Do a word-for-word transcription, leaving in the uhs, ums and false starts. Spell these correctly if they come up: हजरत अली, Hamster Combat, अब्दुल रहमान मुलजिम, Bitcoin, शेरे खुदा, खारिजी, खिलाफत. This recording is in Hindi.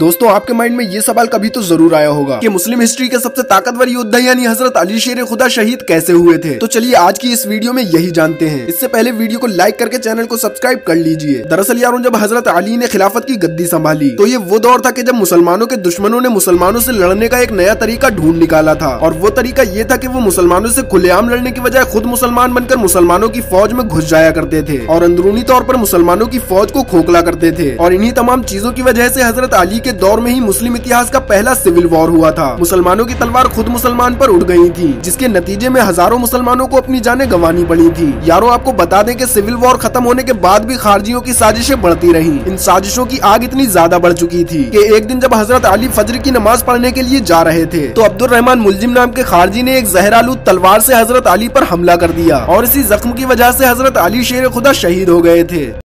दोस्तों आपके माइंड में ये सवाल कभी तो जरूर आया होगा कि मुस्लिम हिस्ट्री के सबसे ताकतवर योद्धा यानी हजरत अली शेरे खुदा शहीद कैसे हुए थे। तो चलिए आज की इस वीडियो में यही जानते हैं। इससे पहले वीडियो को लाइक करके चैनल को सब्सक्राइब कर लीजिए। दरअसल यारों, जब हजरत अली ने खिलाफत की गद्दी संभाली तो ये वो दौर था कि जब मुसलमानों के दुश्मनों ने मुसलमानों से लड़ने का एक नया तरीका ढूंढ निकाला था। और वो तरीका ये था कि वो मुसलमानों से खुलेआम लड़ने की बजाय खुद मुसलमान बनकर मुसलमानों की फौज में घुस जाया करते थे और अंदरूनी तौर पर मुसलमानों की फौज को खोखला करते थे। और इन्हीं तमाम चीजों की वजह से हजरत अली के दौर में ही मुस्लिम इतिहास का पहला सिविल वॉर हुआ था। मुसलमानों की तलवार खुद मुसलमान पर उड़ गई थी, जिसके नतीजे में हजारों मुसलमानों को अपनी जानें गंवानी पड़ी थी। यारों आपको बता दें कि सिविल वॉर खत्म होने के बाद भी खारिजियों की साजिशें बढ़ती रहीं। इन साजिशों की आग इतनी ज्यादा बढ़ चुकी थी कि एक दिन जब हजरत अली फजर की नमाज पढ़ने के लिए जा रहे थे तो अब्दुल रहमान मुलजिम नाम के खारिजी ने एक जहरालू तलवार से हजरत अली पर हमला कर दिया और इसी जख्म की वजह से हजरत अली शेर खुदा शहीद हो गए थे।